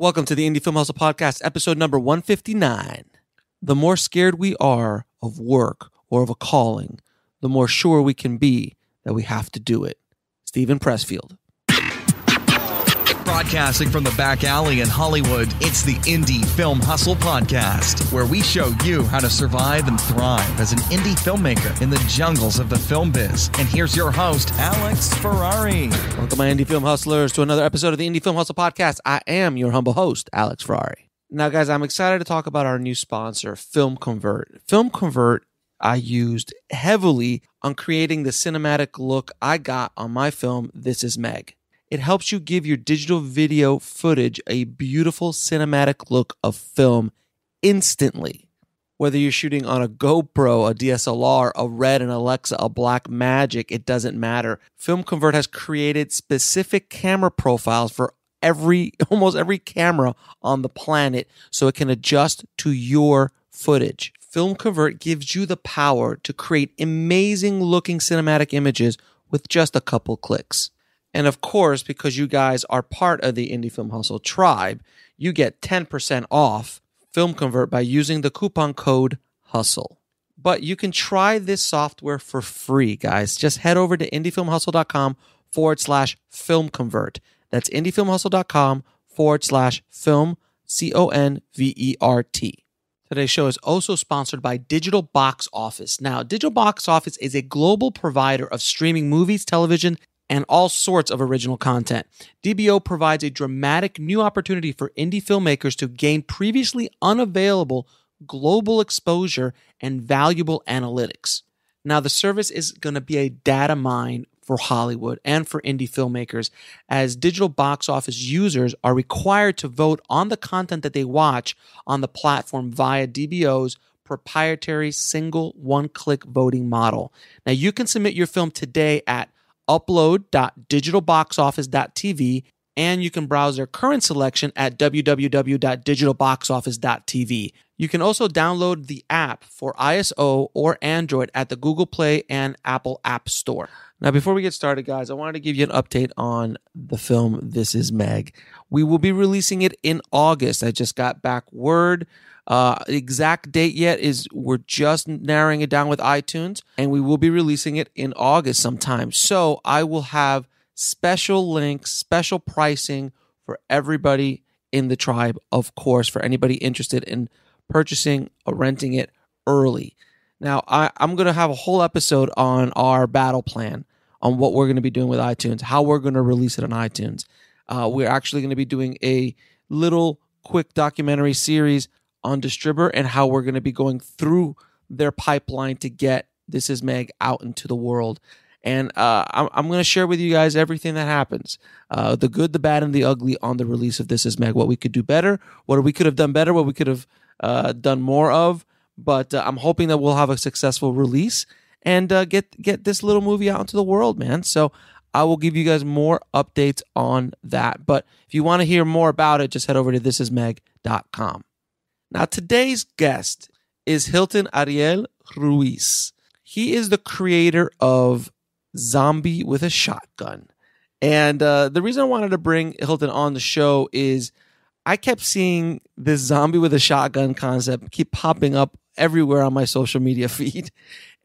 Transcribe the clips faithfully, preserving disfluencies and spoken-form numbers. Welcome to the Indie Film Hustle Podcast, episode number one fifty-nine. The more scared we are of work or of a calling, the more sure we can be that we have to do it. Steven Pressfield. Broadcasting from the back alley in Hollywood, it's the Indie Film Hustle Podcast, where we show you how to survive and thrive as an indie filmmaker in the jungles of the film biz. And here's your host, Alex Ferrari. Welcome, my Indie Film Hustlers, to another episode of the Indie Film Hustle Podcast. I am your humble host, Alex Ferrari. Now, guys, I'm excited to talk about our new sponsor, Film Convert. Film Convert, I used heavily on creating the cinematic look I got on my film, This Is Meg. It helps you give your digital video footage a beautiful cinematic look of film instantly. Whether you're shooting on a GoPro, a D S L R, a Red, an Alexa, a Blackmagic, it doesn't matter. Film Convert has created specific camera profiles for every almost every camera on the planet so it can adjust to your footage. Film Convert gives you the power to create amazing looking cinematic images with just a couple clicks. And of course, because you guys are part of the Indie Film Hustle tribe, you get ten percent off Film Convert by using the coupon code HUSTLE. But you can try this software for free, guys. Just head over to indiefilmhustle.com forward slash film convert. That's indiefilmhustle.com forward slash film, C O N V E R T. Today's show is also sponsored by Digital Box Office. Now, Digital Box Office is a global provider of streaming movies, television, and all sorts of original content. D B O provides a dramatic new opportunity for indie filmmakers to gain previously unavailable global exposure and valuable analytics. Now, the service is going to be a data mine for Hollywood and for indie filmmakers, as Digital Box Office users are required to vote on the content that they watch on the platform via D B O's proprietary single one-click voting model. Now, you can submit your film today at upload dot digital box office dot t v, and you can browse their current selection at w w w dot digital box office dot t v. You can also download the app for I S O or Android at the Google Play and Apple App Store. Now, before we get started, guys, I wanted to give you an update on the film This Is Meg. We will be releasing it in August. I just got back word. Uh, the exact date yet is we're just narrowing it down with iTunes, and we will be releasing it in August sometime. So I will have special links, special pricing for everybody in the tribe, of course, for anybody interested in purchasing or renting it early. Now, I, I'm going to have a whole episode on our battle plan, on what we're going to be doing with iTunes, how we're going to release it on iTunes. Uh, we're actually going to be doing a little quick documentary series on Distribber and how we're going to be going through their pipeline to get This Is Meg out into the world. And uh, I'm, I'm going to share with you guys everything that happens, uh, the good, the bad, and the ugly on the release of This Is Meg, what we could do better, what we could have done better, what we could have uh, done more of. But uh, I'm hoping that we'll have a successful release and uh, get, get this little movie out into the world, man. So I will give you guys more updates on that. But if you want to hear more about it, just head over to this is meg dot com. Now, today's guest is Hilton Ariel Ruiz. He is the creator of Zombie with a Shotgun. And uh, the reason I wanted to bring Hilton on the show is I kept seeing this zombie with a shotgun concept keep popping up everywhere on my social media feed.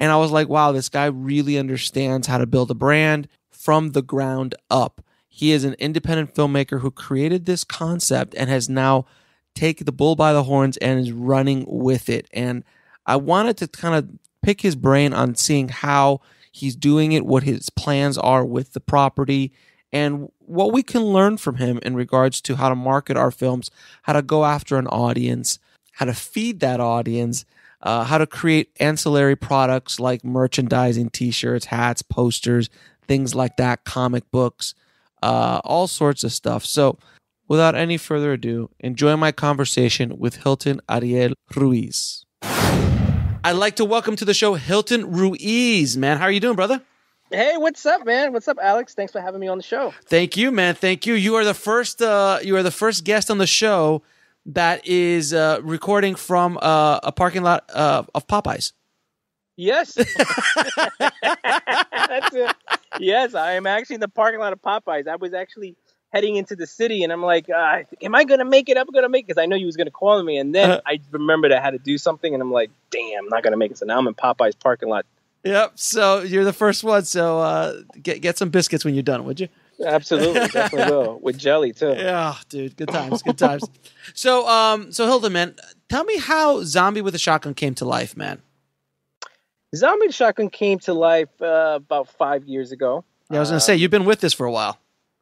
And I was like, wow, this guy really understands how to build a brand from the ground up. He is an independent filmmaker who created this concept and has now take the bull by the horns and is running with it. And I wanted to kind of pick his brain on seeing how he's doing it, what his plans are with the property, and what we can learn from him in regards to how to market our films, how to go after an audience, how to feed that audience, uh, how to create ancillary products like merchandising, t-shirts, hats, posters, things like that, comic books, uh, all sorts of stuff. So without any further ado, enjoy my conversation with Hilton Ariel Ruiz. I'd like to welcome to the show Hilton Ruiz, man. How are you doing, brother? Hey, what's up, man? What's up, Alex? Thanks for having me on the show. Thank you, man. Thank you. You are the first. Uh, you are the first guest on the show that is uh, recording from uh, a parking lot uh, of Popeyes. Yes. That's it. Yes, I am actually in the parking lot of Popeyes. I was actually heading into the city, and I'm like, uh, am I going to make it? I'm going to make it. Because I know you was going to call me. And then uh, I remembered I had to do something, and I'm like, damn, I'm not going to make it. So now I'm in Popeye's parking lot. Yep. So you're the first one. So uh, get get some biscuits when you're done, would you? Absolutely. Definitely will. With jelly, too. Yeah, dude. Good times. Good times. So, um, so Hilton, man, tell me how Zombie with a Shotgun came to life, man. Zombie with a Shotgun came to life uh, about five years ago. Yeah, I was going to uh, say, you've been with this for a while.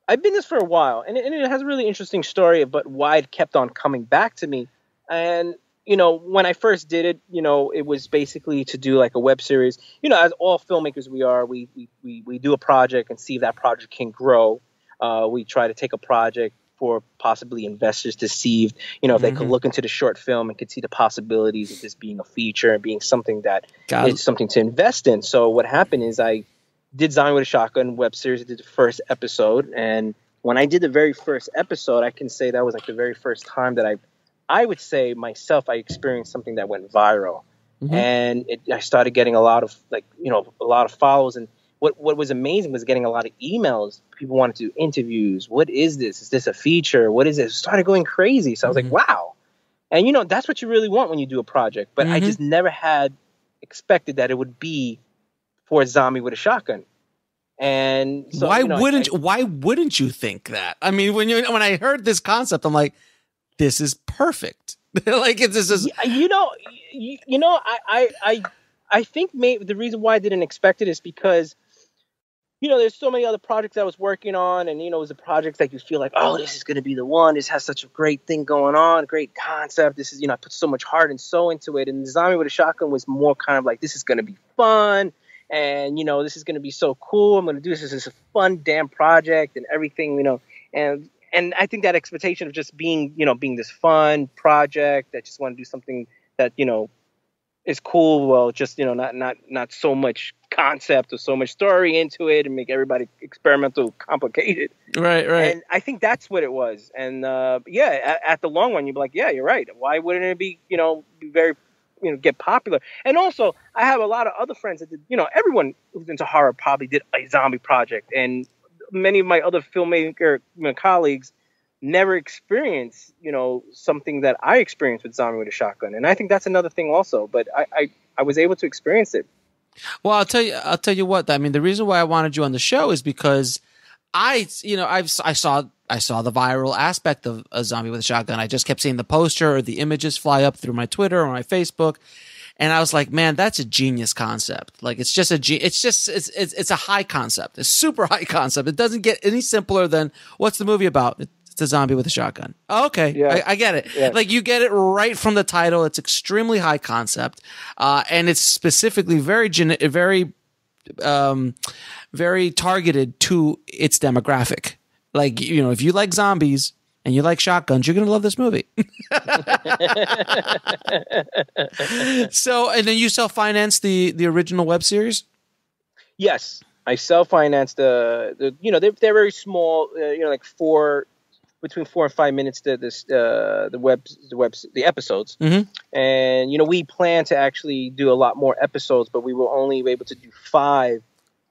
I've been this for a while, and it, and it has a really interesting story about why it kept on coming back to me. And, you know, when I first did it, you know, it was basically to do like a web series. You know, as all filmmakers we are, we we, we, we do a project and see if that project can grow. Uh, we try to take a project for possibly investors to see, you know, if mm-hmm. they could look into the short film and could see the possibilities of this being a feature and being something that Got is it. something to invest in. So what happened is I did Zombie with a Shotgun web series. I did the first episode. And when I did the very first episode, I can say that was like the very first time that I I would say myself, I experienced something that went viral. Mm-hmm. And it, I started getting a lot of like, you know, a lot of follows. And what, what was amazing was getting a lot of emails. People wanted to do interviews. What is this? Is this a feature? What is it? It started going crazy. So I was mm-hmm. like, wow. And, you know, that's what you really want when you do a project. But mm-hmm. I just never had expected that it would be for a Zombie with a Shotgun. And so, why you know, wouldn't I, why wouldn't you think that? I mean, when you when I heard this concept, I'm like, this is perfect. Like it's just you know, you, you know, I, I I I think maybe the reason why I didn't expect it is because, you know, there's so many other projects I was working on, and you know, it was a project that you feel like, oh, this is going to be the one. This has such a great thing going on, great concept. This is, you know, I put so much heart and soul into it. And Zombie with a Shotgun was more kind of like, this is going to be fun. And, you know, this is going to be so cool. I'm going to do this. This is a fun damn project and everything, you know. And and I think that expectation of just being, you know, being this fun project that just want to do something that, you know, is cool. Well, just, you know, not not not so much concept or so much story into it and make everybody experimental complicated. Right, right. And I think that's what it was. And, uh, yeah, at, at the long run, you'd be like, yeah, you're right. Why wouldn't it be, you know, be very you know, get popular. And also I have a lot of other friends that did, you know, everyone who's into horror probably did a zombie project, and many of my other filmmaker you know, colleagues never experienced, you know, something that I experienced with Zombie with a Shotgun. And I think that's another thing also, but I, I, I was able to experience it. Well, I'll tell you, I'll tell you what, I mean, the reason why I wanted you on the show is because I, you know, I've, I saw, I saw the viral aspect of a Zombie with a Shotgun. I just kept seeing the poster or the images fly up through my Twitter or my Facebook. And I was like, man, that's a genius concept. Like, it's just a, ge it's just, it's, it's, it's a high concept. It's super high concept. It doesn't get any simpler than what's the movie about? It's a zombie with a shotgun. Oh, okay. Yeah. I, I get it. Yeah. Like, you get it right from the title. It's extremely high concept. Uh, and it's specifically very, very, um, very targeted to its demographic. Like, you know, if you like zombies and you like shotguns, you're going to love this movie. So, and then you self-financed the, the original web series? Yes. I self-financed the, the, you know, they're, they're very small, uh, you know, like four, between four and five minutes to this, uh, the web, the web, the episodes. Mm-hmm. And, you know, we plan to actually do a lot more episodes, but we were only able to do five.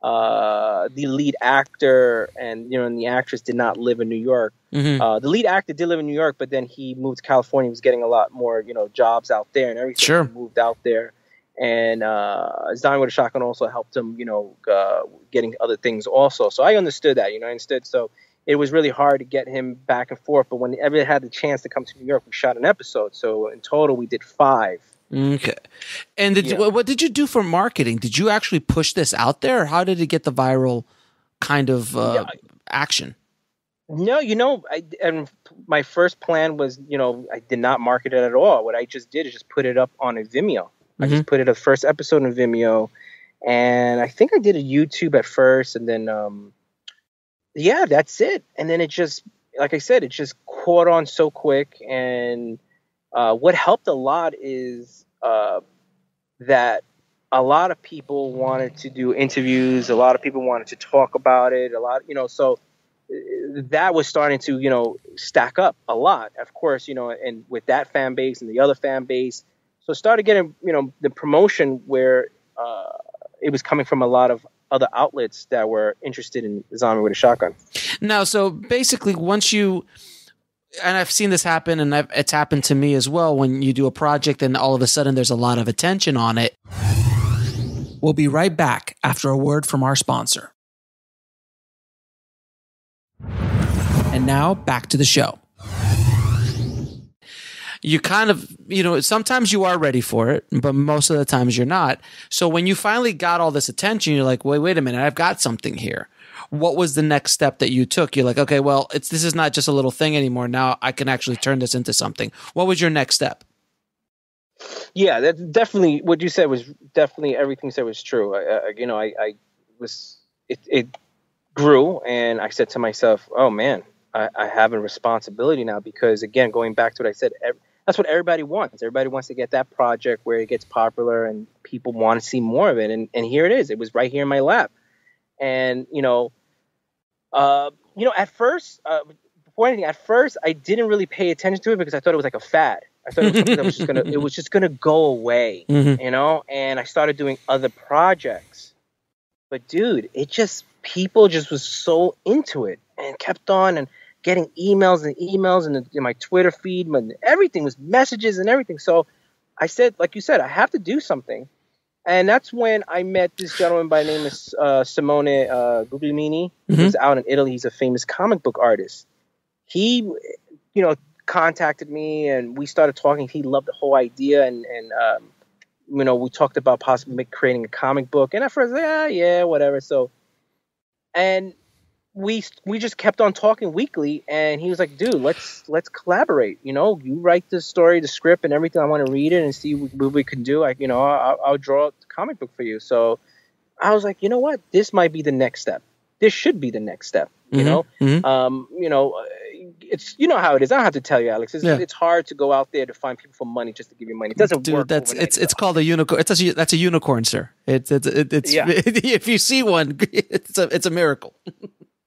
Uh, the lead actor and you know and the actress did not live in New York. Mm-hmm. Uh, the lead actor did live in New York, but then he moved to California. He was getting a lot more you know jobs out there and everything. Sure. He moved out there, and uh, Zombie with a Shotgun also helped him you know uh, getting other things also. So I understood that you know I understood. So it was really hard to get him back and forth. But whenever he had the chance to come to New York, we shot an episode. So in total, we did five. Okay. And did, yeah. what did you do for marketing? Did you actually push this out there? Or how did it get the viral kind of uh, yeah. action? No, you know, I, and my first plan was, you know, I did not market it at all. What I just did is just put it up on a Vimeo. Mm-hmm. I just put it the first episode on Vimeo. And I think I did a YouTube at first. And then, um, yeah, that's it. And then it just, like I said, it just caught on so quick. And uh, what helped a lot is uh, that a lot of people wanted to do interviews. A lot of people wanted to talk about it. A lot, you know, so that was starting to, you know, stack up a lot, of course, you know, and with that fan base and the other fan base. So started getting, you know, the promotion where uh, it was coming from a lot of other outlets that were interested in Zombie with a Shotgun. No, so basically once you – and I've seen this happen, and I've, it's happened to me as well. When you do a project and all of a sudden there's a lot of attention on it. We'll be right back after a word from our sponsor. And now back to the show. You kind of, you know, sometimes you are ready for it, but most of the times you're not. So when you finally got all this attention, you're like, wait, wait a minute, I've got something here. What was the next step that you took? You're like, okay, well, it's this is not just a little thing anymore. Now I can actually turn this into something. What was your next step? Yeah, that's definitely what you said was definitely everything you said was true. Uh, you know, I, I was, it, it grew, and I said to myself, oh man, I, I have a responsibility now, because again, going back to what I said, every, that's what everybody wants. Everybody wants to get that project where it gets popular and people want to see more of it. And, and here it is. It was right here in my lap. And, you know, uh, you know, at first, uh, before anything, at first I didn't really pay attention to it because I thought it was like a fad. I thought it was something that was just going to, it was just going to go away, mm-hmm. you know? And I started doing other projects, but dude, it just, people just was so into it and kept on and getting emails and emails and in my Twitter feed, and everything was messages and everything. So I said, like you said, I have to do something. And that's when I met this gentleman by the name of uh, Simone uh, Guglielmini, mm-hmm. who's out in Italy. He's a famous comic book artist. He, you know, contacted me and we started talking. He loved the whole idea. And, and um, you know, we talked about possibly creating a comic book. And at first, yeah, yeah, whatever. So, and we we just kept on talking weekly, and he was like, dude, let's let's collaborate. You know, you write the story, the script and everything. I want to read it and see what, what we can do. Like, you know, I'll, I'll draw up the comic book for you. So I was like, you know what? This might be the next step. This should be the next step. You mm-hmm. know, mm-hmm. Um, you know, it's, you know how it is. I don't have to tell you, Alex, it's, yeah. it's hard to go out there to find people for money just to give you money. It doesn't Dude, work. That's, it's it's called a unicorn. It's a, that's a unicorn, sir. It's, it's, it's, yeah. If you see one, it's a, it's a miracle.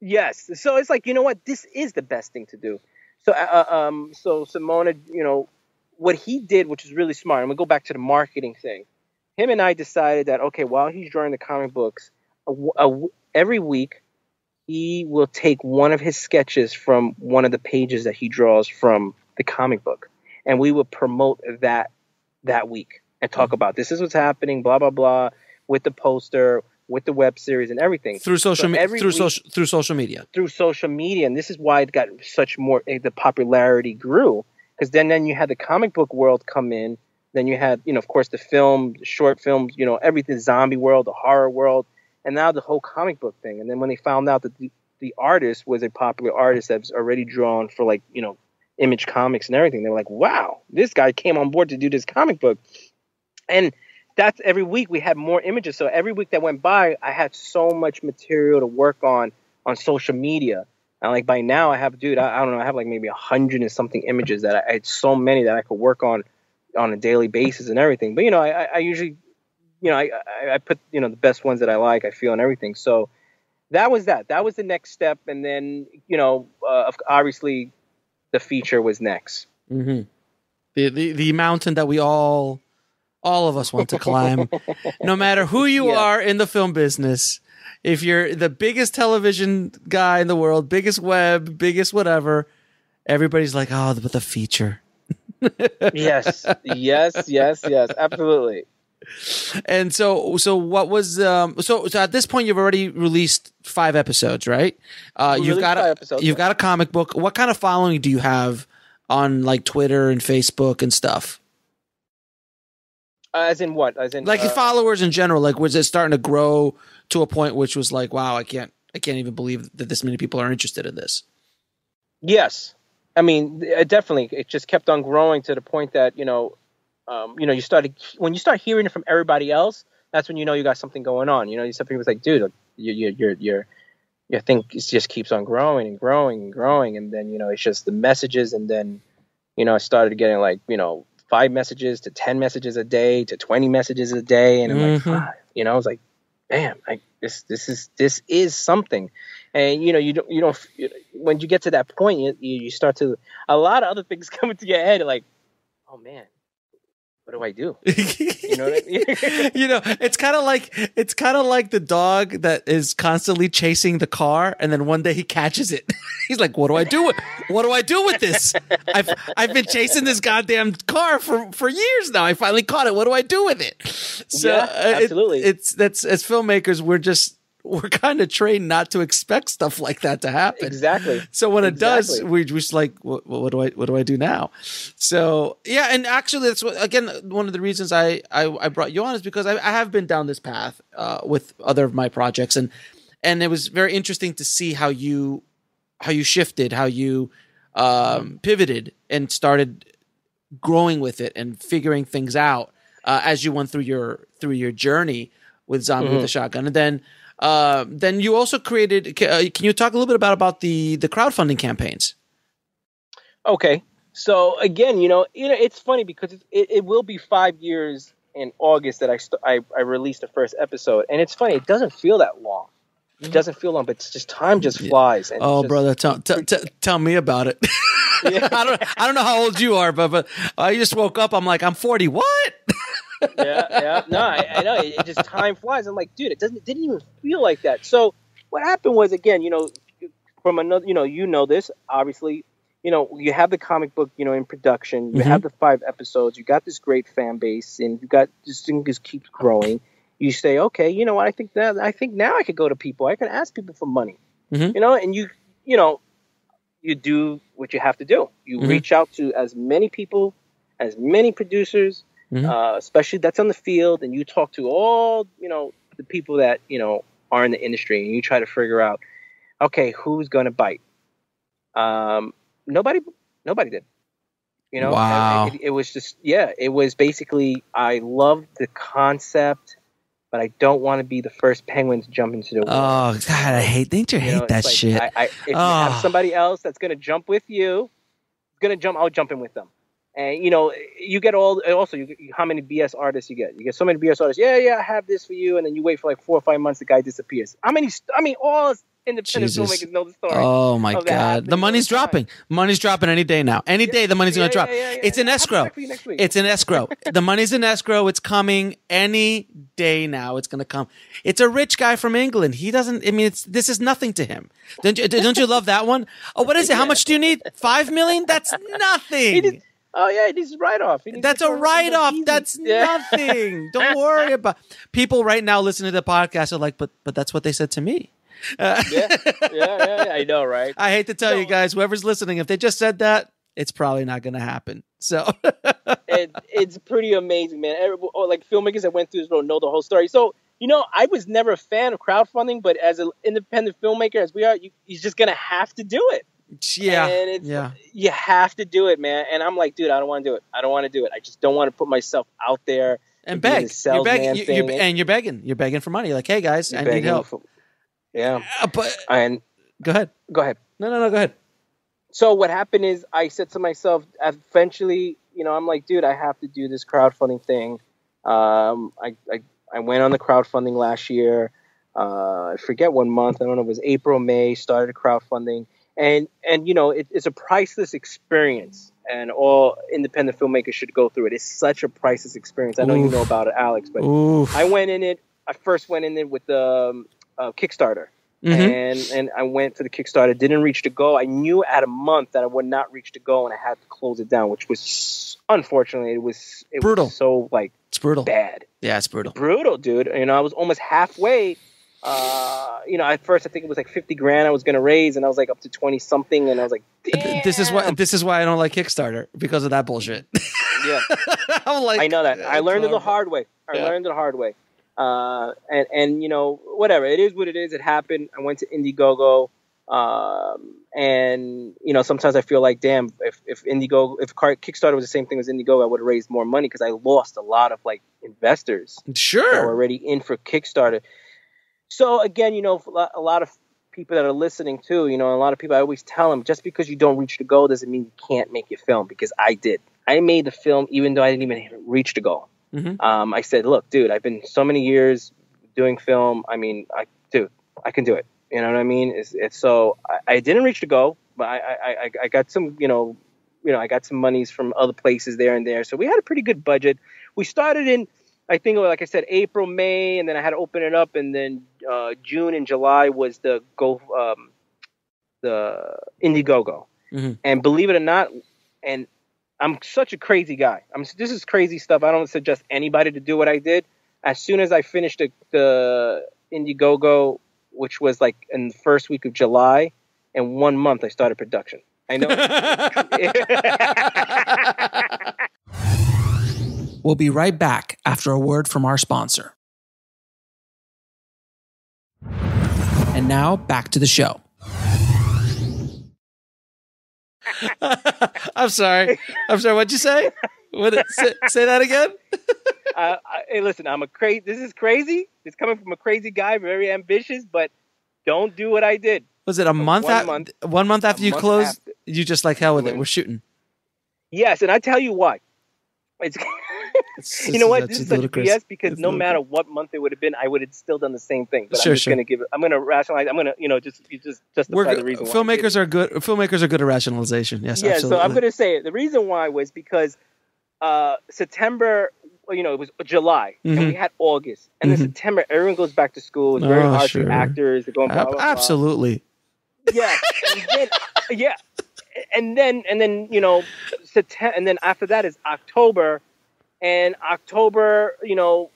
Yes. So it's like, you know what, this is the best thing to do. So, uh, um, so Simona, you know, what he did, which is really smart, and we go back to the marketing thing. Him and I decided that, okay, while he's drawing the comic books, a, a, every week he will take one of his sketches from one of the pages that he draws from the comic book, and we will promote that that week and talk about this is what's happening, blah blah blah, with the poster, with the web series and everything through social media, so through week, social through social media through social media. And this is why it got such more, the popularity grew, because then then you had the comic book world come in, then you had, you know, of course the film, short films, you know, everything, zombie world, the horror world, and now the whole comic book thing. And then when they found out that the, the artist was a popular artist that was already drawn for, like, you know, Image Comics and everything, they were like, wow, this guy came on board to do this comic book. And that's every week we had more images. So every week that went by, I had so much material to work on on social media. And like by now I have, dude, I, I don't know, I have like maybe a hundred and something images that I, I had so many that I could work on on a daily basis and everything. But, you know, I, I usually, you know, I, I, I put, you know, the best ones that I like, I feel and everything. So that was that, that was the next step. And then, you know, uh, obviously the feature was next. Mm-hmm. The, the, the mountain that we all, all of us want to climb, no matter who you yeah. are in the film business. If you're the biggest television guy in the world, biggest web, biggest whatever, everybody's like, oh, but the feature. Yes, yes, yes, yes, absolutely. And so, so what was um, so, so at this point you've already released five episodes, right? Uh, you've got a, episodes, you've got a comic book. What kind of following do you have on like Twitter and Facebook and stuff? Uh, as in what? As in like uh, followers in general? Like, was it starting to grow to a point which was like, wow, I can't, I can't even believe that this many people are interested in this? Yes, I mean, definitely. It just kept on growing to the point that, you know, um, you know, you started, when you start hearing it from everybody else, that's when you know you got something going on. You know, some people was like, dude, like, your your your your thing just keeps on growing and growing and growing, and then, you know, it's just the messages, and then, you know, I started getting like, you know, five messages to ten messages a day to twenty messages a day. And I'm mm-hmm. like, ah, you know, I was like, damn, like this, this is, this is something. And, you know, you don't, you don't, you, when you get to that point, you, you start to, a lot of other things come into your head. Like, oh man, what do I do? You know what I mean? You know, it's kind of like it's kind of like the dog that is constantly chasing the car, and then one day he catches it. He's like, "What do I do? With, what do I do with this? I've I've been chasing this goddamn car for for years now. I finally caught it. What do I do with it?" So yeah, absolutely, it, it's that's as filmmakers, we're just we're kind of trained not to expect stuff like that to happen. Exactly. So when it exactly. does, we're just like, what, what do I, what do I do now? So yeah. And actually that's what, again, one of the reasons I, I, I brought you on is because I, I have been down this path uh, with other of my projects, and, and it was very interesting to see how you, how you shifted, how you um, pivoted and started growing with it and figuring things out uh, as you went through your, through your journey with Zombie mm-hmm. with a Shotgun. And then, Uh, then you also created, uh, can you talk a little bit about, about the, the crowdfunding campaigns? Okay. So again, you know, you know, it's funny because it, it will be five years in August that I, st I, I released the first episode, and it's funny. It doesn't feel that long. It doesn't feel long, but it's just time just flies. And oh, just, brother. Tell, t t tell me about it. Yeah. I don't, I don't know how old you are, but, but I just woke up. I'm like, I'm forty. What? yeah, yeah, no, I, I know. It, it just time flies. I'm like, dude, it doesn't, it didn't even feel like that. So what happened was, again, you know, from another, you know, you know this obviously, you know, you have the comic book, you know, in production, you mm-hmm. have the five episodes, you got this great fan base, and you got this thing just keeps growing. You say, okay, you know what? I think that I think now I could go to people. I can ask people for money, mm-hmm. you know, and you, you know, you do what you have to do. You mm-hmm. reach out to as many people, as many producers. Mm-hmm. Uh, especially that's on the field, and you talk to all, you know, the people that, you know, are in the industry, and you try to figure out, okay, who's going to bite? Um, nobody, nobody did, you know, wow. it, it, it was just, yeah, it was basically, I loved the concept, but I don't want to be the first penguin to jump into the water. Oh God, I hate, they hate know, that like, shit. I, I, if oh. you have somebody else that's going to jump with you, going to jump, I'll jump in with them. And, you know, you get all – also, you, you, how many B S artists you get. You get so many B S artists. Yeah, yeah, I have this for you. And then you wait for like four or five months. The guy disappears. How many – I mean, all independent filmmakers know the story. Oh, my God. The money's dropping. Money's dropping any day now. Any yeah, day the money's yeah, going to yeah, drop. Yeah, yeah, it's yeah. an escrow. It's an escrow. The money's in escrow. It's coming any day now. It's going to come. It's a rich guy from England. He doesn't – I mean, it's this is nothing to him. Don't you, don't you love that one? Oh, what is it? How much do you need? Five million? That's nothing. Oh, yeah, it is a write-off. That's a write-off. That's yeah. nothing. Don't worry about people right now listening to the podcast are like, but but that's what they said to me. Uh, yeah. yeah, yeah, yeah, I know, right? I hate to tell so, you guys, whoever's listening, if they just said that, it's probably not going to happen. So it, it's pretty amazing, man. Every, oh, like filmmakers that went through this road know the whole story. So, you know, I was never a fan of crowdfunding, but as an independent filmmaker, as we are, you, you're just going to have to do it. Yeah, and it's, yeah. You have to do it, man. And I'm like, dude, I don't want to do it. I don't want to do it. I just don't want to put myself out there and beg. You're begging, you, you're, and you're begging. You're begging for money. Like, hey guys, you're I need help. For, yeah, uh, but and go ahead. Go ahead. No, no, no. Go ahead. So what happened is, I said to myself, eventually, you know, I'm like, dude, I have to do this crowdfunding thing. Um, I I, I went on the crowdfunding last year. Uh, I forget one month. I don't know. It was April, May. Started crowdfunding. And, and you know, it, it's a priceless experience, and all independent filmmakers should go through it. It's such a priceless experience. I know Oof. You know about it, Alex, but Oof. I went in it. I first went in it with the um, uh, Kickstarter, mm-hmm. and, and I went for the Kickstarter, didn't reach the goal. I knew at a month that I would not reach the goal, and I had to close it down, which was, unfortunately, it was it brutal. Was so, like, it's brutal. Bad. Yeah, it's brutal. Brutal, dude. You know, I was almost halfway. Uh, you know, at first I think it was like fifty grand I was going to raise, and I was like up to twenty something, and I was like, damn. This is why this is why I don't like Kickstarter, because of that bullshit. Yeah, I'm like, I know that. I learned it the hard way. I yeah. learned it the hard way. Uh, and and you know, whatever, it is what it is. It happened. I went to Indiegogo, um, and you know, sometimes I feel like, damn, if if Indiegogo, if Kickstarter was the same thing as Indiegogo, I would have raised more money, because I lost a lot of like investors. Sure, that were already in for Kickstarter. So again, you know, a lot of people that are listening too, you know, a lot of people, I always tell them, just because you don't reach the goal doesn't mean you can't make your film, because I did. I made the film even though I didn't even reach the goal. Mm-hmm. um, I said, look, dude, I've been so many years doing film. I mean, I, dude, I can do it. You know what I mean? It's, it's so I, I didn't reach the goal, but I, I, I got some, you know, you know, I got some monies from other places there and there. So we had a pretty good budget. We started in, I think, like I said, April, May, and then I had to open it up. And then uh, June and July was the go, um, the Indiegogo. Mm-hmm. And believe it or not, and I'm such a crazy guy. I'm this is crazy stuff. I don't suggest anybody to do what I did. As soon as I finished the, the Indiegogo, which was like in the first week of July, and one month I started production. I know. We'll be right back after a word from our sponsor. And now back to the show. I'm sorry. I'm sorry. What'd you say? What, say, say that again. uh, I, hey, listen, I'm a crazy. This is crazy. It's coming from a crazy guy, very ambitious, but don't do what I did. Was it a month? One, at, month, one month after you month closed, after. You just like hell with it. We're shooting. Yes, and I tell you what, it's, it's you know what, this is such B S because it's no matter what month it would have been, I would have still done the same thing. But sure, I'm just sure. gonna give it. I'm gonna rationalize. I'm gonna, you know, just you just justify the reason. Filmmakers why are good. Filmmakers are good at rationalization. Yes, yeah. Absolutely. So I'm gonna say it. The reason why was because uh, September. You know, it was July, mm-hmm. and we had August, and mm-hmm. then September. Everyone goes back to school. It's very oh, hard sure. for actors. They're going blah, blah, blah. Absolutely. Yeah, and then, yeah, and then and then you know, September, and then after that is October, and October. You know,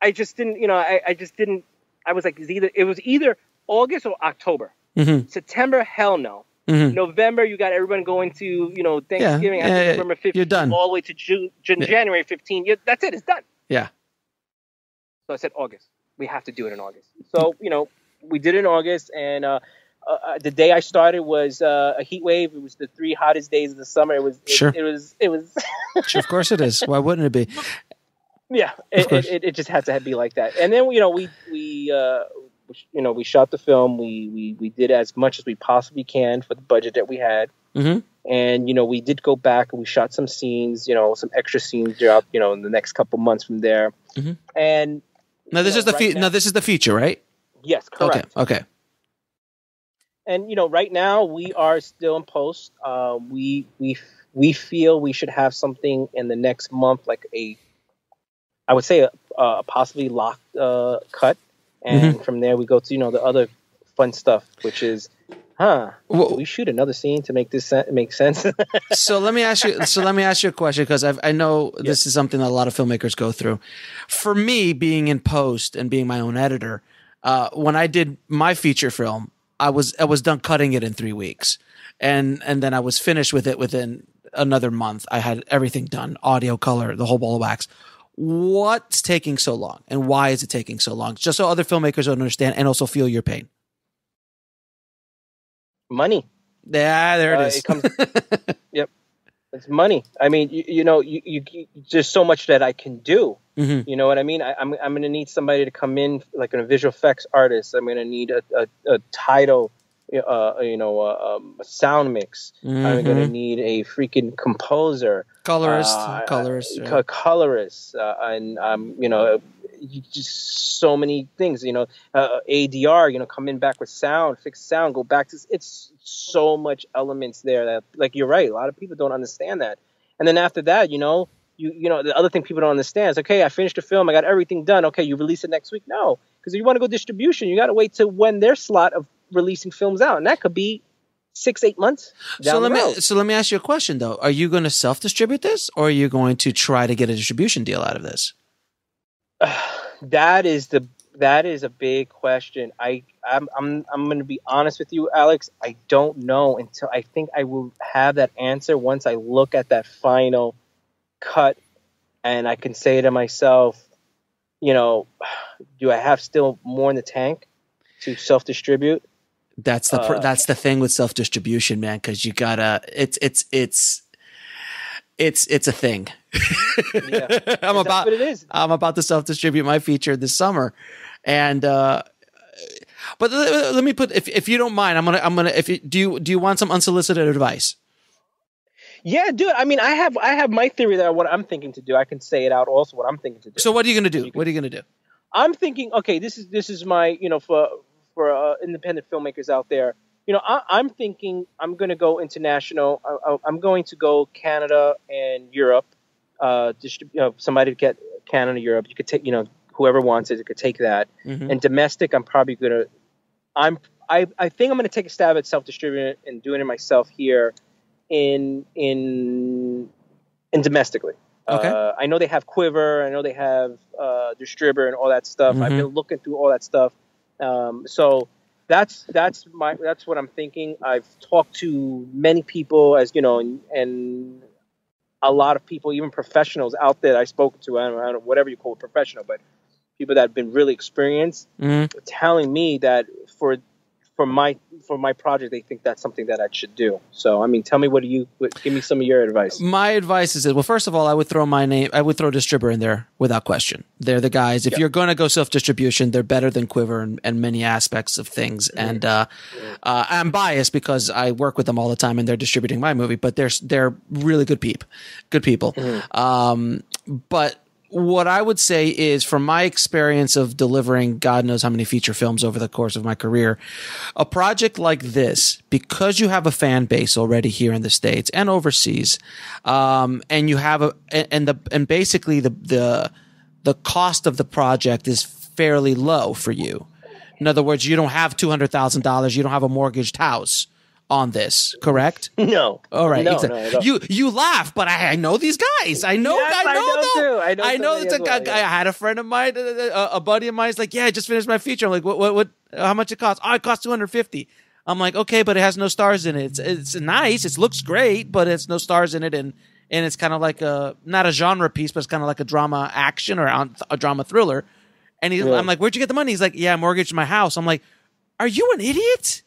I just didn't. You know, I, I just didn't. I was like, it's either it was either August or October. Mm-hmm. September, hell no. Mm-hmm. November, you got everyone going to, you know, Thanksgiving. Yeah, after yeah, November fifteenth, you're done. All the way to June, June, yeah. January fifteenth. You're, that's it. It's done. Yeah. So I said August. We have to do it in August. So, you know, we did it in August. And uh, uh, the day I started was uh, a heat wave. It was the three hottest days of the summer. It was. It, sure. It was. It was. Sure, of course it is. Why wouldn't it be? Yeah. It, it, it just had to be like that. And then, you know, we we. Uh, You know, we shot the film. We, we we did as much as we possibly can for the budget that we had. Mm-hmm. And, you know, we did go back and we shot some scenes, you know, some extra scenes throughout, you know, in the next couple months from there. Mm-hmm. And now this, you know, is the right fe now, now this is the feature, right? Yes, correct. Okay. Okay. And, you know, right now we are still in post. Uh, we we we feel we should have something in the next month, like a, I would say a, a possibly locked uh, cut. And mm-hmm. from there, we go to, you know, the other fun stuff, which is, huh? Well, we shoot another scene to make this se make sense. so let me ask you. So let me ask you a question, because I know yes. this is something that a lot of filmmakers go through. For me, being in post and being my own editor, uh, when I did my feature film, I was I was done cutting it in three weeks, and and then I was finished with it within another month. I had everything done: audio, color, the whole ball of wax. What's taking so long, and why is it taking so long? Just so other filmmakers don't understand and also feel your pain. Money. Yeah, there it uh, is. It comes, yep. It's money. I mean, you, you know, you, you, you, there's so much that I can do. Mm-hmm. You know what I mean? I, I'm, I'm going to need somebody to come in, like a visual effects artist. I'm going to need a, a, a title, uh, you know, a, a sound mix. Mm-hmm. I'm going to need a freaking composer. Colorist, uh, colorist, uh, yeah. colorist, uh, and um, you know, you just so many things. You know, uh, A D R. You know, come in back with sound, fix sound, go back to. It's so much elements there that, like, you're right. A lot of people don't understand that. And then after that, you know, you you know, the other thing people don't understand is, okay, I finished the film, I got everything done. Okay, you release it next week. No, because if you want to go distribution, you got to wait till when their slot of releasing films out, and that could be six, eight months down so let the road. me so let me ask you a question though. Are you going to self distribute this, or are you going to try to get a distribution deal out of this? Uh, that is the that is a big question. I I'm I'm I'm going to be honest with you, Alex. I don't know until I think I will have that answer once I look at that final cut and I can say to myself, you know, do I have still more in the tank to self distribute? That's the uh, that's the thing with self distribution, man. Because you gotta, it's it's it's it's it's a thing. Yeah. I'm about it is. I'm about to self distribute my feature this summer, and uh, but let, let me put, if if you don't mind, I'm gonna I'm gonna if you, do you do you want some unsolicited advice? Yeah, dude. I mean, I have I have my theory that what I'm thinking to do. I can say it out also what I'm thinking to do. So what are you gonna do? You can, what are you gonna do? I'm thinking, okay, this is this is my, you know, for. For uh, independent filmmakers out there, you know, I, I'm thinking I'm going to go international. I, I, I'm going to go Canada and Europe. Uh, distrib- you know, somebody get Canada, Europe. You could take, you know, whoever wants it, it could take that. Mm-hmm. And domestic, I'm probably going to. I'm. I, I think I'm going to take a stab at self-distributing it and doing it myself here, in in in domestically. Okay. Uh, I know they have Quiver. I know they have uh, Distribber and all that stuff. Mm-hmm. I've been looking through all that stuff. Um, so that's that's my that's what I'm thinking. I've talked to many people, as you know, and, and a lot of people, even professionals out there that I spoke to. I don't, I don't know, whatever you call it, professional, but people that have been really experienced, mm-hmm. telling me that for for my for my project, they think that's something that I should do. So, I mean, tell me, what do you what, give me some of your advice? My advice is that, well, first of all, I would throw my name, I would throw Distribber in there without question. They're the guys. If yeah. you're going to go self-distribution, they're better than Quiver and, and many aspects of things. Mm-hmm. And uh, yeah. uh, I'm biased because I work with them all the time and they're distributing my movie, but they're they're really good peep, good people. Mm-hmm. Um, but what I would say is, from my experience of delivering God knows how many feature films over the course of my career, a project like this, because you have a fan base already here in the States and overseas, um, and you have a and the and basically the the the cost of the project is fairly low for you. In other words, you don't have two hundred thousand dollars, you don't have a mortgaged house on this, correct? No. All right. No, exactly. no, you you laugh, but I, I know these guys. I know. Yes, I know. I know, them. Too. I know, I know it's a well, guy. Yeah. I had a friend of mine, a, a buddy of mine, is like, yeah, I just finished my feature. I'm like, what? What? What? How much it costs? Oh, it costs two hundred fifty. I'm like, okay, but it has no stars in it. It's it's nice. It looks great, but it's no stars in it, and and it's kind of like a not a genre piece, but it's kind of like a drama action or a drama thriller. And he, yeah. I'm like, where'd you get the money? He's like, yeah, I mortgaged my house. I'm like, are you an idiot?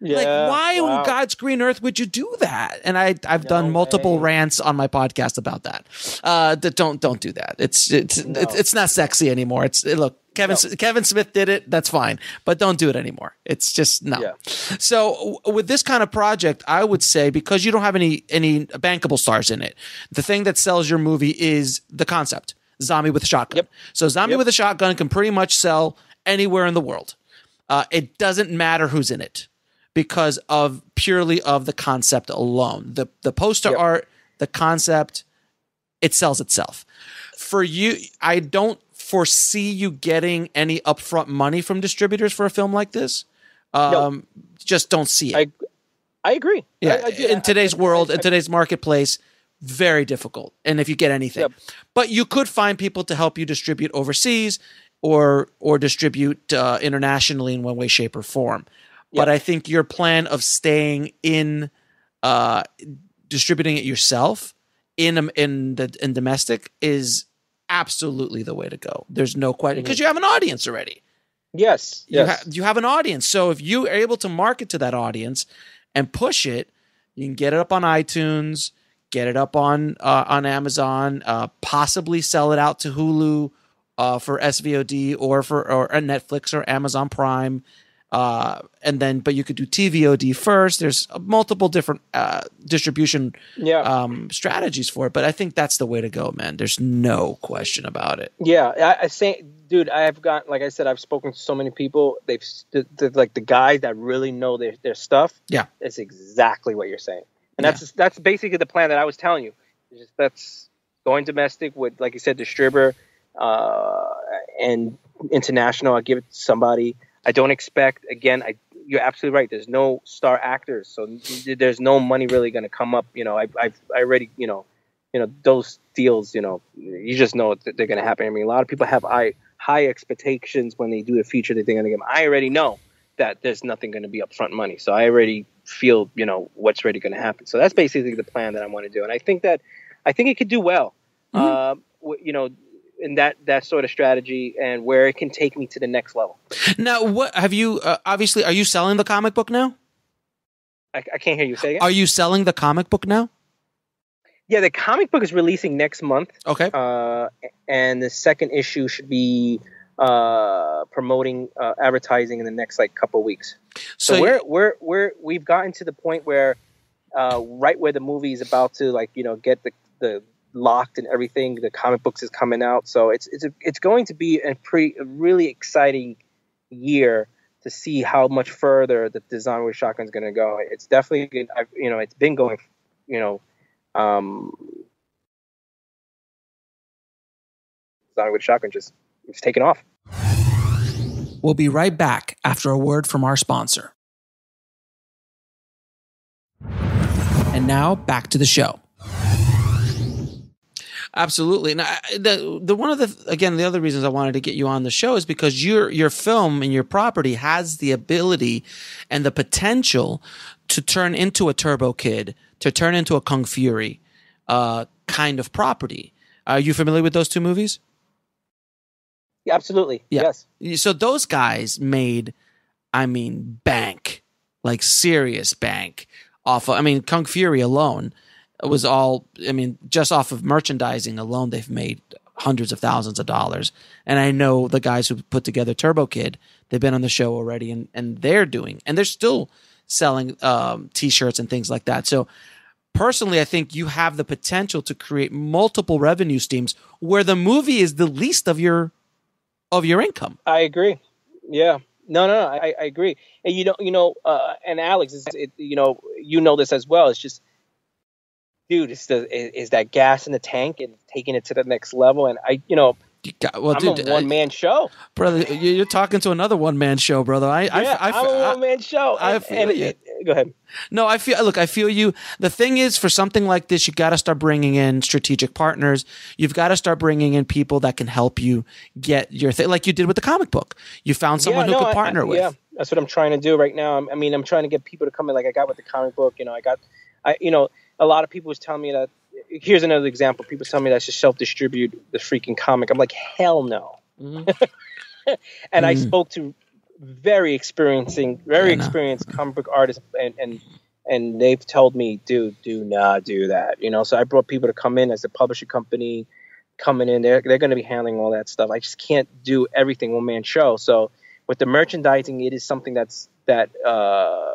Yeah, like, why wow. on God's green earth would you do that? And I, I've no done multiple way. rants on my podcast about that. Uh, that don't don't do that. It's it's no. it's, it's not sexy anymore. It's it, look, Kevin no. Kevin Smith did it. That's fine, but don't do it anymore. It's just no. Yeah. So w with this kind of project, I would say, because you don't have any any bankable stars in it, the thing that sells your movie is the concept. Zombie with a Shotgun. Yep. So Zombie yep. with a Shotgun can pretty much sell anywhere in the world. Uh, it doesn't matter who's in it, because of purely of the concept alone. The the poster yep. art, the concept, it sells itself. For you, I don't foresee you getting any upfront money from distributors for a film like this. Um, nope. Just don't see it. I, I agree. Yeah, I, I, yeah, in today's I, I, world, I, I, in today's marketplace, very difficult. And if you get anything. Yep. But you could find people to help you distribute overseas or, or distribute uh, internationally in one way, shape, or form. But I think your plan of staying in, uh, distributing it yourself in in the in domestic is absolutely the way to go. There's no question, because you have an audience already. Yes, you, yes. Ha you have an audience. So if you are able to market to that audience and push it, you can get it up on iTunes, get it up on uh, on Amazon, uh, possibly sell it out to Hulu uh, for S V O D or for or Netflix or Amazon Prime. Uh, and then, but you could do T V O D first. There's multiple different uh, distribution yeah. um, strategies for it, but I think that's the way to go, man. There's no question about it. Yeah, I, I say, dude, I've got, like I said, I've spoken to so many people. They've like the guys that really know their their stuff. Yeah, it's exactly what you're saying, and that's yeah. that's basically the plan that I was telling you. It's just, that's going domestic with, like you said, Distribber uh, and international. I give it to somebody. I don't expect, again, I, you're absolutely right. There's no star actors, so there's no money really going to come up. You know, I, I've I already, you know, you know those deals. You know, you just know that they're going to happen. I mean, a lot of people have high, high expectations when they do a feature. They think they're going to get. I already know that there's nothing going to be upfront money, so I already feel, you know, what's really going to happen. So that's basically the plan that I want to do, and I think that, I think it could do well. Mm-hmm. uh, you know. And that that sort of strategy, and where it can take me to the next level. Now, what have you? Uh, obviously, are you selling the comic book now? I, I can't hear you say it. Are you selling the comic book now? Yeah, the comic book is releasing next month. Okay, uh, and the second issue should be uh, promoting uh, advertising in the next like couple of weeks. So, so we're we're we're we've gotten to the point where uh, right where the movie is about to like you know get the the. locked and everything, the comic books is coming out, so it's it's a, it's going to be a pretty a really exciting year to see how much further the design with shotgun is going to go. It's definitely, you know, it's been going, you know, um, design with shotgun just it's taken off. We'll be right back after a word from our sponsor. And now back to the show. Absolutely. And I, the the one of the again the other reasons I wanted to get you on the show is because your your film and your property has the ability and the potential to turn into a Turbo Kid, to turn into a Kung Fury uh, kind of property. Are you familiar with those two movies? Yeah, absolutely. Yeah. Yes. So those guys made, I mean, bank, like serious bank off of, I mean, Kung Fury alone. It was all, I mean, just off of merchandising alone, they've made hundreds of thousands of dollars. And I know the guys who put together Turbo Kid, they've been on the show already, and, and they're doing, and they're still selling um, T-shirts and things like that. So personally, I think you have the potential to create multiple revenue streams where the movie is the least of your of your income. I agree. Yeah. No, no, no I, I agree. And you know, you know, uh, and Alex, is it, you know, you know this as well. It's just, dude, it's the is that gas in the tank and taking it to the next level. And I, you know, you got, well, I'm dude, a one man show, brother. You're talking to another one man show, brother. I, yeah, I, I, I'm a one man show. I, I feel and it, it, go ahead. No, I feel. Look, I feel you. The thing is, for something like this, you got to start bringing in strategic partners. You've got to start bringing in people that can help you get your thing, like you did with the comic book. You found someone yeah, no, who could I, partner I, with. Yeah, that's what I'm trying to do right now. I mean, I'm trying to get people to come in, like I got with the comic book. You know, I got, I, you know. A lot of people was telling me that – here's another example. People tell me that I should self-distribute the freaking comic. I'm like, hell no. Mm-hmm. And mm-hmm. I spoke to very experiencing, very yeah, experienced no. comic book artists, and, and and they've told me, dude, do not do that. You know, so I brought people to come in as a publisher company coming in. They're, they're going to be handling all that stuff. I just can't do everything one-man show. So with the merchandising, it is something that's – that. Uh,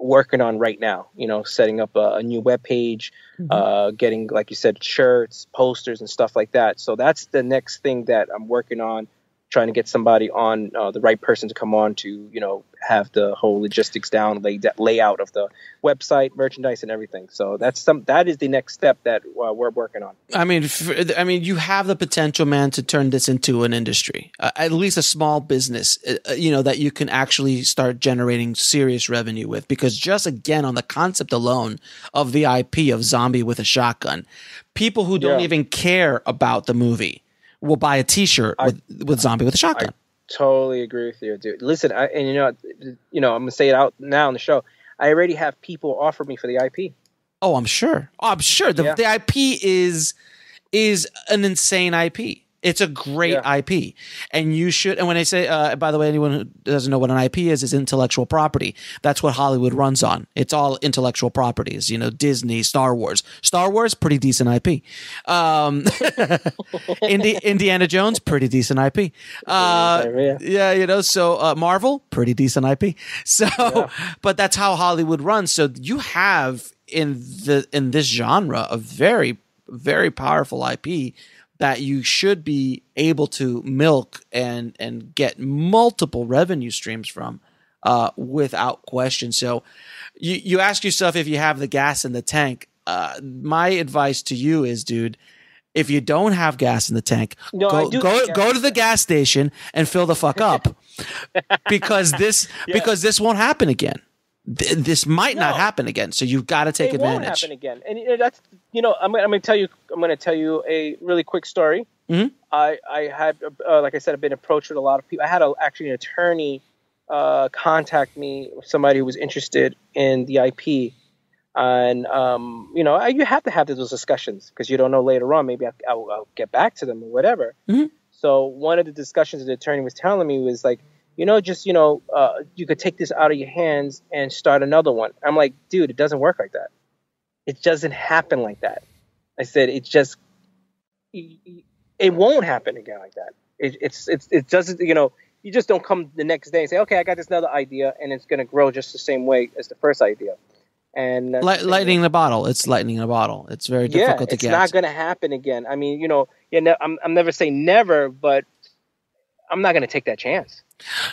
working on right now, you know, setting up a, a new webpage, mm-hmm. uh, getting, like you said, shirts, posters and stuff like that. So that's the next thing that I'm working on, trying to get somebody on, uh, the right person to come on to, you know, have the whole logistics down, lay, layout of the website, merchandise and everything. So that's some, that is the next step that uh, we're working on. I mean, f I mean, you have the potential, man, to turn this into an industry, uh, at least a small business, uh, you know, that you can actually start generating serious revenue with, because just again, on the concept alone of the I P of Zombie with a Shotgun, people who don't yeah. even care about the movie will buy a T-shirt with, with Zombie with a Shotgun. I, Totally agree with you, dude. Listen, I, and you know, you know, I'm gonna say it out now on the show. I already have people offer me for the I P. Oh, I'm sure. Oh, I'm sure. The, yeah. the I P is is an insane I P. It's a great yeah. I P, and you should. And when I say, uh, by the way, anyone who doesn't know what an I P is, is intellectual property. That's what Hollywood runs on. It's all intellectual properties. You know, Disney, Star Wars, Star Wars, pretty decent I P. Um, Indi Indiana Jones, pretty decent I P. Uh, yeah, yeah, you know, so uh, Marvel, pretty decent I P. So, yeah. but that's how Hollywood runs. So you have in the in this genre a very very powerful I P that you should be able to milk and and get multiple revenue streams from, uh, without question. So you, you ask yourself if you have the gas in the tank. Uh, my advice to you is, dude, if you don't have gas in the tank, no, go, go, go to the gas station and fill the fuck up, because this yeah. because this won't happen again. Th this might no. not happen again, so you've got to take it advantage. It won't happen again, and that's you know I'm, I'm going to tell you I'm going to tell you a really quick story. Mm-hmm. I I had uh, like I said I've been approached with a lot of people. I had a, actually an attorney uh, contact me, somebody who was interested in the I P, and um, you know I, you have to have those discussions because you don't know later on maybe I, I'll, I'll get back to them or whatever. Mm-hmm. So one of the discussions the attorney was telling me was like, you know, just, you know, uh, you could take this out of your hands and start another one. I'm like, dude, it doesn't work like that. It doesn't happen like that. I said, it just, it won't happen again like that. It, it's, it's, it doesn't, you know, you just don't come the next day and say, okay, I got this another idea and it's going to grow just the same way as the first idea. And Light, lightning in a bottle. It's lightning in a bottle. It's very difficult yeah, to get. It's not going to happen again. I mean, you know, yeah, no, I'm, I'm never saying never, but I'm not going to take that chance.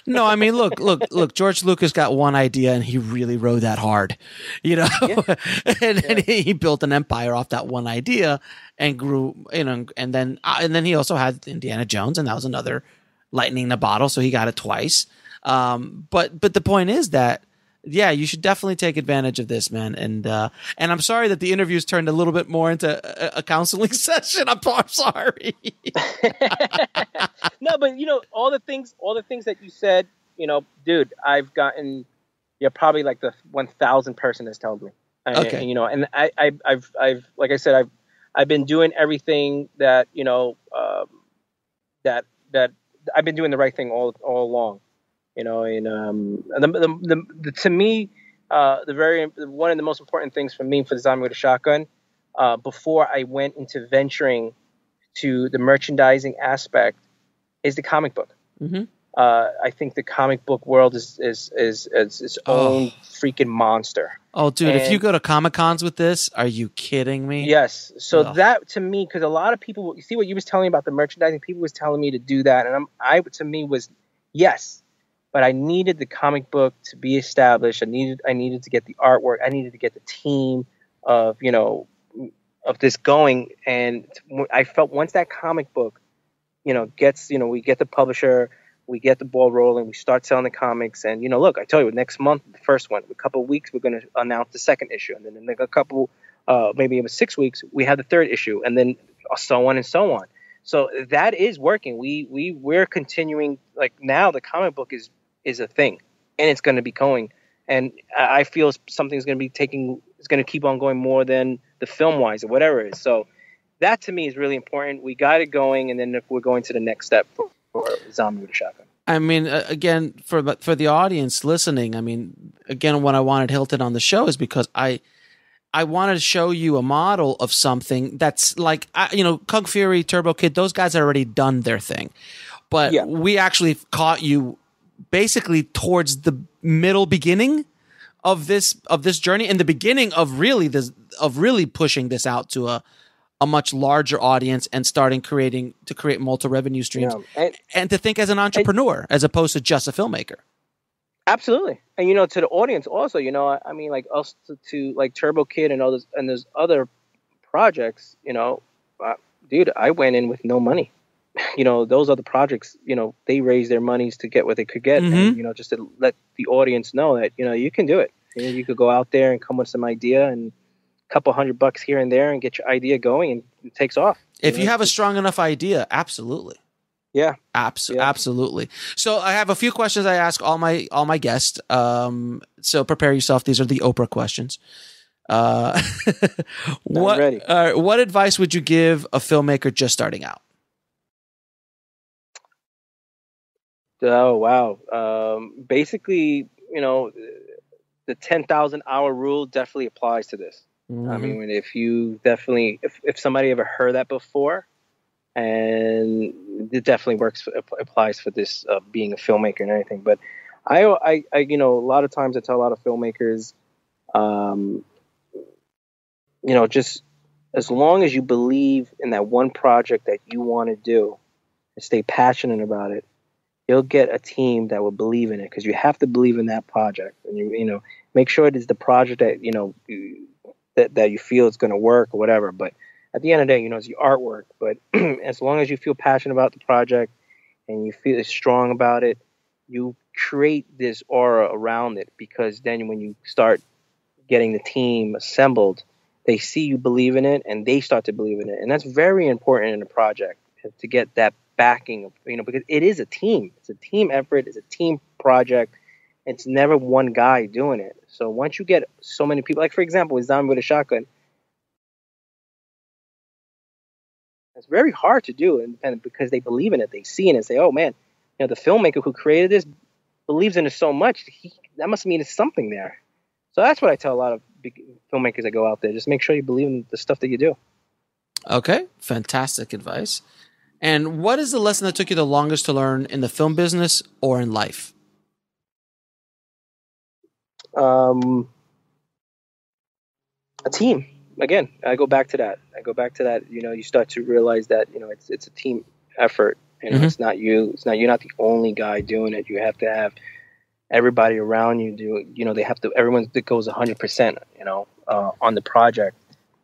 No, I mean, look, look, look, George Lucas got one idea and he really rode that hard, you know, yeah. and, yeah. and he built an empire off that one idea and grew, you know, and then, and then he also had Indiana Jones, and that was another lightning in a bottle. So he got it twice. Um, but, but the point is that, yeah, you should definitely take advantage of this, man. And, uh, and I'm sorry that the interviews turned a little bit more into a, a counseling session. I'm, I'm sorry. No, but you know, all the things, all the things that you said, you know, dude, I've gotten, you're probably like the one thousandth person has told me, I mean, okay. and, you know, and I, I, I've, I've, like I said, I've, I've been doing everything that, you know, um, that, that I've been doing the right thing all, all along. You know, and um, the, the, the, the, to me, uh, the very one of the most important things for me for the Zombie with a Shotgun, uh, before I went into venturing to the merchandising aspect, is the comic book. Mm-hmm. uh, I think the comic book world is is is, is its own oh. freaking monster. Oh, dude! And if you go to Comic Cons with this, are you kidding me? Yes. So oh. that to me, because a lot of people, you see what you was telling me about the merchandising, people was telling me to do that, and I'm, I to me was yes. But I needed the comic book to be established. I needed, I needed to get the artwork. I needed to get the team of, you know, of this going. And I felt once that comic book, you know, gets, you know, we get the publisher, we get the ball rolling, we start selling the comics. And, you know, look, I tell you, next month, the first one, a couple of weeks, we're going to announce the second issue. And then in a couple, uh, maybe in six weeks, we have the third issue, and then so on and so on. So that is working. We, we, we're continuing, like now the comic book is, is a thing, and it's going to be going. And I feel something's going to be taking, it's going to keep on going more than the film wise or whatever it is. So that to me is really important. We got it going. And then if we're going to the next step for, for Zombie with a Shotgun. I mean, uh, again, for, for the audience listening, I mean, again, what I wanted Hilton on the show is because I, I wanted to show you a model of something that's like, I, you know, Kung Fury, Turbo Kid, those guys have already done their thing, but yeah. we actually caught you basically towards the middle beginning of this of this journey, and the beginning of really this of really pushing this out to a a much larger audience and starting creating to create multiple revenue streams, yeah. and, and to think as an entrepreneur and, as opposed to just a filmmaker. Absolutely, and you know, to the audience also, you know, I, I mean, like us to, to like Turbo Kid and all those and those other projects, you know, uh, dude, I went in with no money. You know, those other projects, you know, they raised their monies to get what they could get. Mm-hmm. And, you know, just to let the audience know that, you know, you can do it. You know, you could go out there and come with some idea and a couple hundred bucks here and there and get your idea going, and it takes off. If you, you know, have a strong enough idea, absolutely. Yeah. Abso- yeah. Absolutely. So I have a few questions I ask all my all my guests. Um, so prepare yourself. These are the Oprah questions. Uh, what, ready. Uh, what advice would you give a filmmaker just starting out? Oh, wow. Um, basically, you know, the ten thousand hour rule definitely applies to this. Mm-hmm. I mean, if you definitely, if, if somebody ever heard that before, and it definitely works, for, applies for this, uh, being a filmmaker and everything. But I, I, I, you know, a lot of times I tell a lot of filmmakers, um, you know, just as long as you believe in that one project that you want to do and stay passionate about it, you'll get a team that will believe in it, because you have to believe in that project. And you, you know, make sure it is the project that, you know, that, that you feel is going to work or whatever. But at the end of the day, you know, it's the artwork. But as long as you feel passionate about the project and you feel strong about it, you create this aura around it, because then when you start getting the team assembled, they see you believe in it and they start to believe in it. And that's very important in a project, to get that backing, you know, because it is a team. It's a team effort. It's a team project. It's never one guy doing it. So once you get so many people, like for example, with Zombie with a Shotgun, it's very hard to do independent, because they believe in it. They see it and say, "Oh man, you know, the filmmaker who created this believes in it so much. He, that must mean it's something there." So that's what I tell a lot of big filmmakers that go out there: just make sure you believe in the stuff that you do. Okay, fantastic advice. And what is the lesson that took you the longest to learn in the film business or in life? Um, a team. Again, I go back to that. I go back to that. You know, you start to realize that, you know, it's it's a team effort, You know, mm-hmm. it's not you. It's not you're not the only guy doing it. You have to have everybody around you do it. You know, they have to. Everyone that goes one hundred percent. You know, uh, on the project.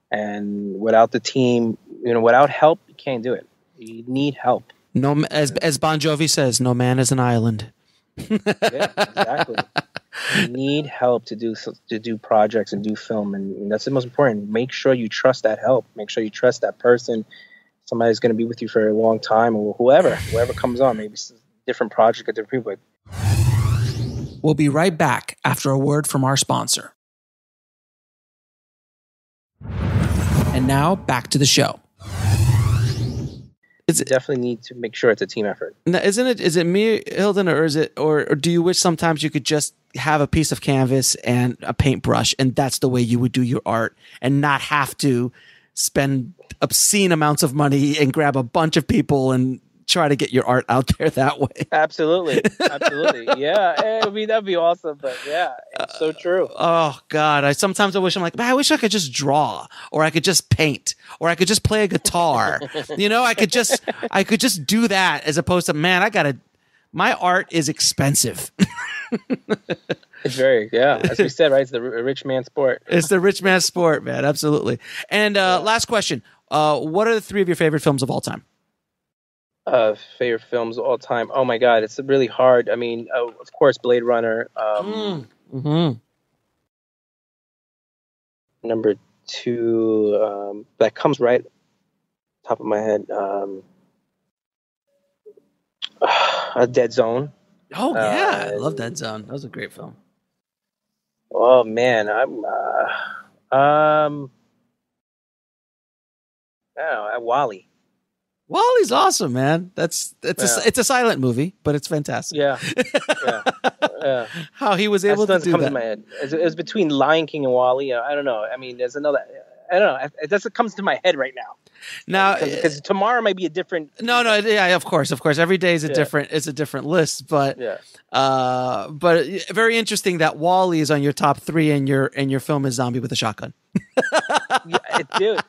And without the team, you know, without help, you can't do it. You need help. No, as as Bon Jovi says, no man is an island. Yeah, exactly. You need help to do to do projects and do film, and, and that's the most important. Make sure you trust that help. Make sure you trust that person. Somebody's going to be with you for a long time, or whoever, whoever comes on. Maybe it's a different project, a different people. We'll be right back after a word from our sponsor. And now back to the show. It's, you definitely need to make sure it's a team effort. Now, isn't it? Is it me, Hilton, or is it? Or, or do you wish sometimes you could just have a piece of canvas and a paintbrush, and that's the way you would do your art, and not have to spend obscene amounts of money and grab a bunch of people and try to get your art out there that way? Absolutely, absolutely, yeah. I mean, that'd be awesome, but yeah, it's so true. Uh, oh God, I sometimes I wish I'm like, man, I wish I could just draw, or I could just paint, or I could just play a guitar. You know, I could just, I could just do that as opposed to, man, I gotta. My art is expensive. It's very, yeah, as we said, right? It's the rich man sport. It's the rich man sport, man. Absolutely. And uh, yeah. Last question: uh, what are the three of your favorite films of all time? Uh, favorite films of all time. Oh my God, it's really hard. I mean, uh, of course, Blade Runner. Um, mm-hmm. Number two, um, that comes right top of my head. Um, uh, a Dead Zone. Oh yeah, uh, I love Dead Zone. That was a great film. Oh man, I'm. Uh, um, I don't know. WALL-E. WALL-E's awesome, man. That's it's yeah. a it's a silent movie, but it's fantastic. Yeah, yeah. yeah. How he was able to do comes that. To my head. It was between Lion King and WALL-E. I don't know. I mean, there's another. I don't know. That's what comes to my head right now. Now, because tomorrow might be a different. No, no, yeah, of course, of course. Every day is a yeah. different. It's a different list, but yeah. Uh, but very interesting that WALL-E is on your top three, and your and your film is Zombie with a Shotgun. Yeah, dude.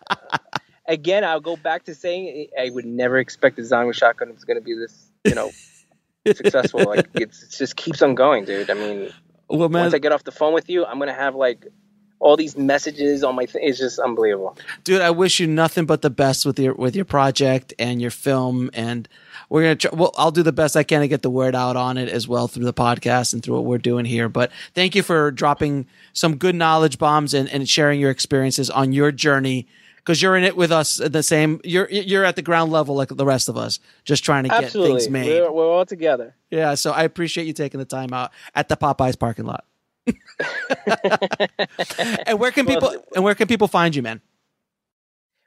Again, I'll go back to saying I would never expect the Zombie Shotgun was going to be this, you know, successful. Like it's, it just keeps on going, dude. I mean, well, man, once I get off the phone with you, I'm going to have like all these messages on my thing. It's just unbelievable, dude. I wish you nothing but the best with your with your project and your film, and we're gonna. Try, well, I'll do the best I can to get the word out on it as well through the podcast and through what we're doing here. But thank you for dropping some good knowledge bombs and, and sharing your experiences on your journey. Because you're in it with us, the same. You're you're at the ground level like the rest of us, just trying to Absolutely. Get things made. We're, we're all together. Yeah, so I appreciate you taking the time out at the Popeyes parking lot. And where can people well, and where can people find you, man?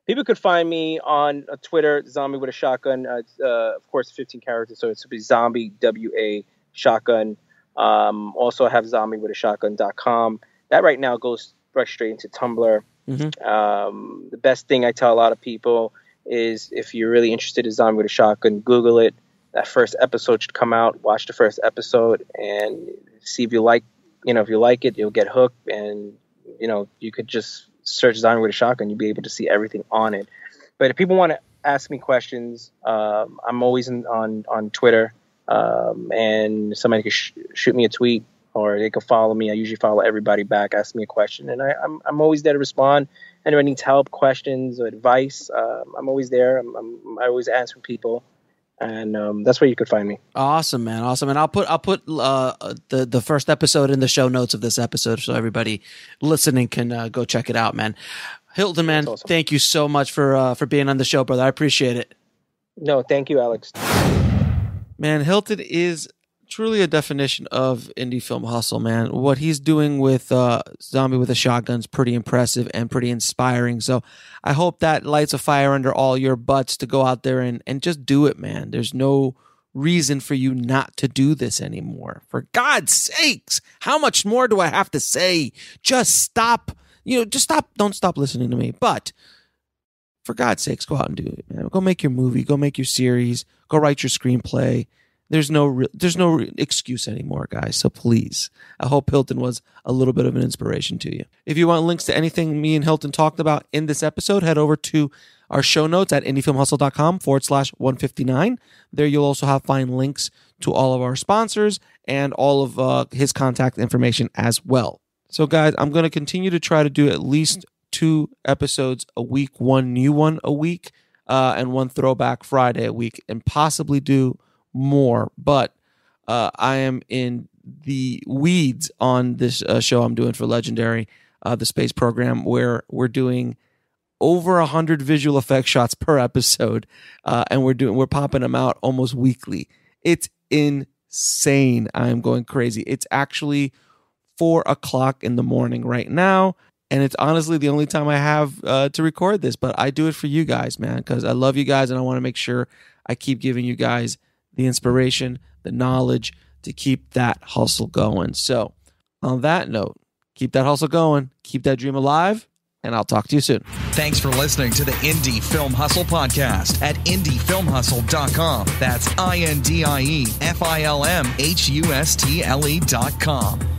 People could find me on Twitter, Zombie with a Shotgun. Uh, it's, uh, of course, fifteen characters, so it's be Zombie W A Shotgun. Um, also, I have zombie with a shotgun dot com. That right now goes right straight into Tumblr. Mm-hmm. Um, the best thing I tell a lot of people is if you're really interested in Zombie with a Shotgun, Google it. That first episode should come out. Watch the first episode and see if you like, you know, if you like it, you'll get hooked. And, you know, you could just search Zombie with a Shotgun. You'll be able to see everything on it. But if people want to ask me questions, um, I'm always in, on, on Twitter. Um, and somebody could sh shoot me a tweet. Or they can follow me. I usually follow everybody back. Ask me a question, and I, I'm I'm always there to respond. Anyone needs help, questions, or advice, um, I'm always there. I'm, I'm I always answer people, and um, that's where you could find me. Awesome, man, awesome. And I'll put I'll put uh, the the first episode in the show notes of this episode, so everybody listening can uh, go check it out, man. Hilton, man, awesome. Thank you so much for uh, for being on the show, brother. I appreciate it. No, thank you, Alex. Man, Hilton is. Truly a definition of indie film hustle, man. What he's doing with uh, Zombie with a Shotgun is pretty impressive and pretty inspiring. So I hope that lights a fire under all your butts to go out there and, and just do it, man. There's no reason for you not to do this anymore. For God's sakes, how much more do I have to say? Just stop. You know, just stop. Don't stop listening to me. But for God's sakes, go out and do it, man. Go make your movie. Go make your series. Go write your screenplay. There's no there's no excuse anymore, guys. So please, I hope Hilton was a little bit of an inspiration to you. If you want links to anything me and Hilton talked about in this episode, head over to our show notes at indiefilmhustle.com forward slash 159. There you'll also have find links to all of our sponsors and all of uh, his contact information as well. So guys, I'm going to continue to try to do at least two episodes a week, one new one a week, uh, and one throwback Friday a week, and possibly do more. But uh, I am in the weeds on this uh, show I'm doing for Legendary, uh, the space program, where we're doing over a hundred visual effects shots per episode, uh, and we're doing we're popping them out almost weekly. It's insane. I'm going crazy. It's actually four o'clock in the morning right now, and it's honestly the only time I have uh, to record this. But I do it for you guys, man, because I love you guys, and I want to make sure I keep giving you guys the inspiration, the knowledge to keep that hustle going. So on that note, keep that hustle going, keep that dream alive, and I'll talk to you soon. Thanks for listening to the Indie Film Hustle podcast at indie film hustle dot com. That's I N D I E F I L M H U S T L E dot com.